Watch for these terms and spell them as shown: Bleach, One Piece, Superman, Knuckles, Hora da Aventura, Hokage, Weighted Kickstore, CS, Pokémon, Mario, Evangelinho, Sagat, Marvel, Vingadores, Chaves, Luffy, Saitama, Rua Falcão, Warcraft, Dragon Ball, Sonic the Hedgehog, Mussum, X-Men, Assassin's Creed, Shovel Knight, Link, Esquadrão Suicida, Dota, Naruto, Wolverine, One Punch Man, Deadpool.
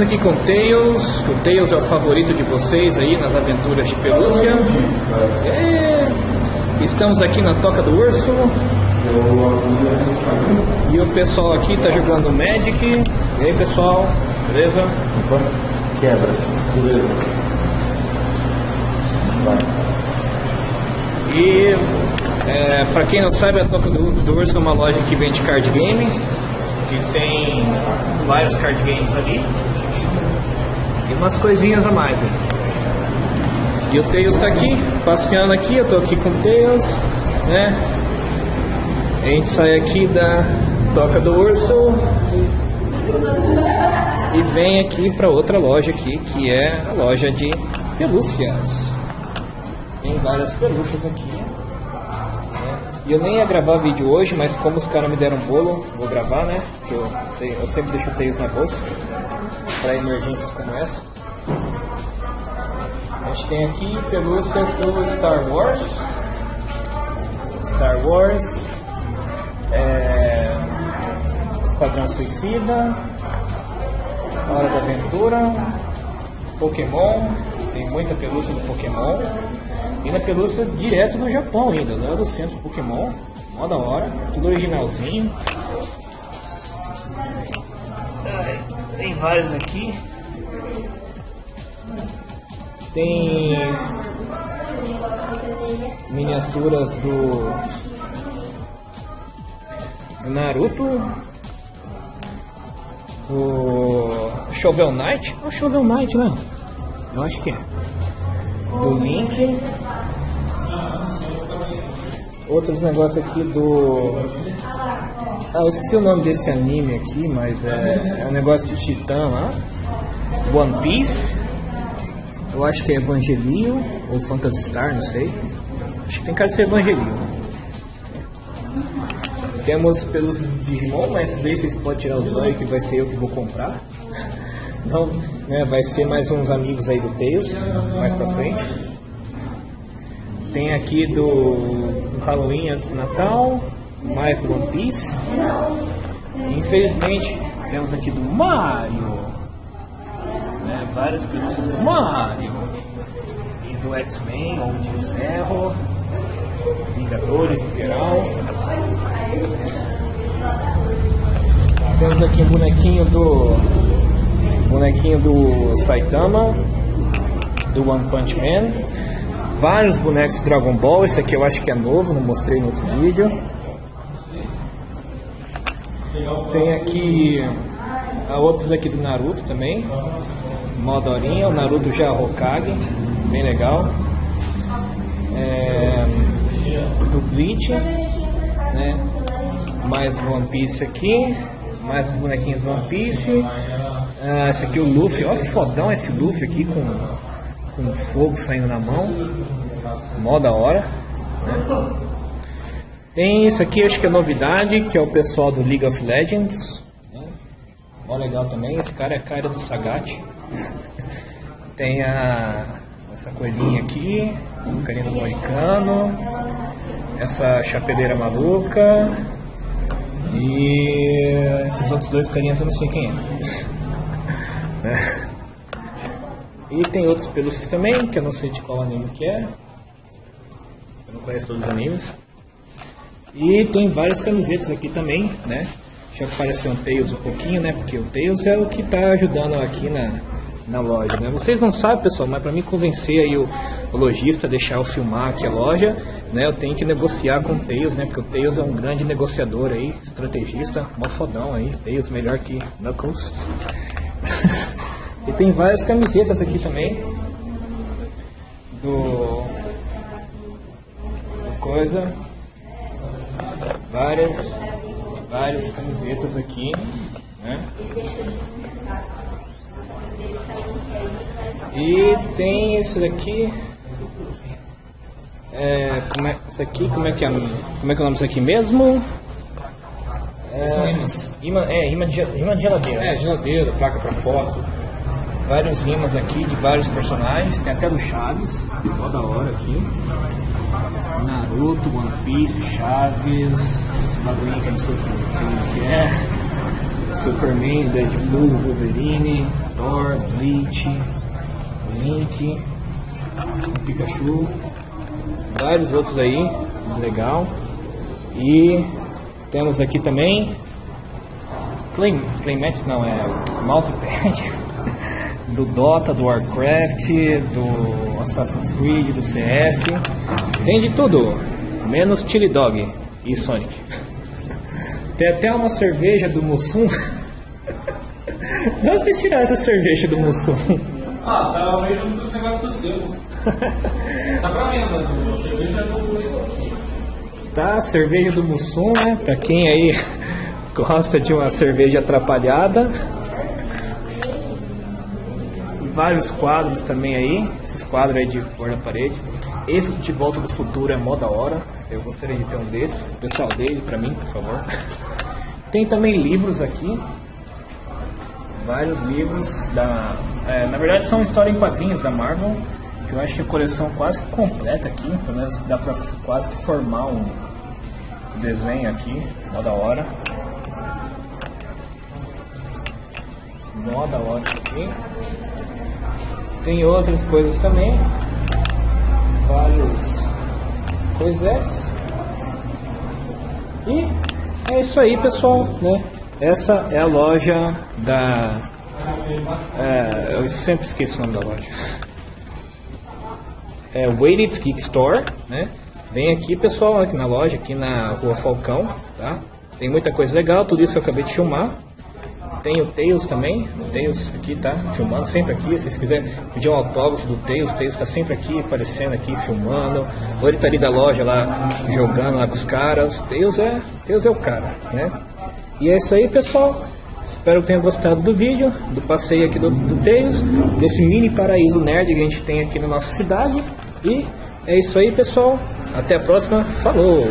Aqui com Tails é o favorito de vocês aí nas aventuras de pelúcia. Estamos aqui na Toca do Urso. E o pessoal aqui tá jogando Magic. E aí pessoal, beleza? Quebra, beleza. E pra quem não sabe, a Toca do Urso é uma loja que vende card game. E tem vários card games ali. E umas coisinhas a mais, hein? E o Tails tá aqui, passeando aqui, eu tô aqui com o Tails, né? A gente sai aqui da Toca do Urso e vem aqui pra outra loja aqui, que é a loja de pelúcias. Tem várias pelúcias aqui, né? E eu nem ia gravar vídeo hoje, mas como os caras me deram bolo, vou gravar, né? Porque eu sempre deixo o Tails na bolsa para emergências como essa. A gente tem aqui pelúcias do Star Wars, Esquadrão Suicida, Hora da Aventura, Pokémon, tem muita pelúcia do Pokémon, e na pelúcia direto do Japão ainda, não é do centro do Pokémon, mó da hora, tudo originalzinho. Tem vários aqui. Tem miniaturas do Naruto, o Shovel Knight. É o Shovel Knight, né? Eu acho que é. Do Link. Outros negócios aqui do... eu esqueci o nome desse anime aqui, mas é um negócio de titã lá. One Piece. Eu acho que é Evangelinho ou Phantasy Star, não sei. Acho que tem cara de ser Evangelinho. Temos pelúcias de Digimon, mas daí vocês podem tirar os olhos que vai ser eu que vou comprar. Então, né, vai ser mais uns amigos aí do Tails, mais pra frente. Tem aqui do Halloween antes do Natal. Mais One Piece. Infelizmente temos aqui do Mario, né? Várias pelúcias do Mario e do X-Men, Homem de Ferro, Vingadores em geral. Temos aqui o bonequinho do Saitama, do One Punch Man. Vários bonecos de Dragon Ball. Esse aqui eu acho que é novo, não mostrei no outro vídeo. Tem aqui outros aqui do Naruto também, mó daorinha, o Naruto já é Hokage, bem legal. Do Bleach, né? Mais One Piece aqui, mais os bonequinhos do One Piece. Esse aqui é o Luffy, olha que fodão esse Luffy aqui com fogo saindo na mão, mó da hora, né? Tem isso aqui, acho que é novidade, que é o pessoal do League of Legends. Ó, legal também, esse cara é a cara do Sagat. Tem essa coelhinha aqui, o carinha do moicano, essa chapeleira maluca e esses outros dois carinhas eu não sei quem é. Né? E tem outros pelúcias também, que eu não sei de qual anime que é. Eu não conheço todos os animes. E tem várias camisetas aqui também, né? Já apareceu o Tails um pouquinho, né? Porque o Tails é o que tá ajudando aqui na loja, né? Vocês não sabem, pessoal, mas para mim convencer aí o lojista a deixar eu filmar aqui a loja, né? Eu tenho que negociar com o Tails, né? Porque o Tails é um grande negociador aí, estrategista, mó fodão aí. Tails melhor que Knuckles. E tem várias camisetas aqui também. Várias camisetas aqui, né? E tem esse daqui, como é que é o nome disso aqui mesmo? São ímãs. Imã de geladeira. Geladeira, placa para foto. Vários ímãs aqui de vários personagens, tem até do Chaves, ó, da hora aqui. Naruto, One Piece, Chaves, esse bagulho que eu não sei o que é, Superman, Deadpool, Wolverine, Thor, Bleach, Link, Pikachu, vários outros aí, legal. E temos aqui também Playmats não, é Mousepad do Dota, do Warcraft, do Assassin's Creed, do CS. Tem de tudo, menos Chili Dog e Sonic. Tem até uma cerveja do Mussum. Não, vocês tiraram essa cerveja do Mussum. Ah, tá ao mesmo dos negócios do seu. Tá pra venda, né? Cerveja do Mussum. Tá, cerveja do Mussum, né? Pra quem aí gosta de uma cerveja atrapalhada. Vários quadros também aí. Esses quadros aí de cor na parede. Esse De Volta do Futuro é mó da hora. Eu gostaria de ter um desse. Pessoal, dele pra mim, por favor. Tem também livros aqui. Vários livros da... na verdade são história em quadrinhos da Marvel, que eu acho que a coleção quase completa aqui. Pelo menos dá pra quase que formar um desenho aqui. Mó da hora. Mó da hora isso aqui. Tem outras coisas também. Vários coisas. E é isso aí, pessoal, né? Essa é a loja da... eu sempre esqueço o nome da loja. É Weighted Kickstore, né? Vem aqui, pessoal, aqui na loja, aqui na Rua Falcão, tá? Tem muita coisa legal, tudo isso que eu acabei de filmar. Tem o Tails também, o Tails aqui tá filmando sempre aqui, se vocês quiserem pedir um autógrafo do Tails, o Tails tá sempre aqui, aparecendo aqui, filmando, ou ele tá ali da loja lá, jogando lá com os caras, o Tails é o cara, né? E é isso aí, pessoal, espero que tenham gostado do vídeo, do passeio aqui do Tails, desse mini paraíso nerd que a gente tem aqui na nossa cidade, e é isso aí, pessoal, até a próxima, falou!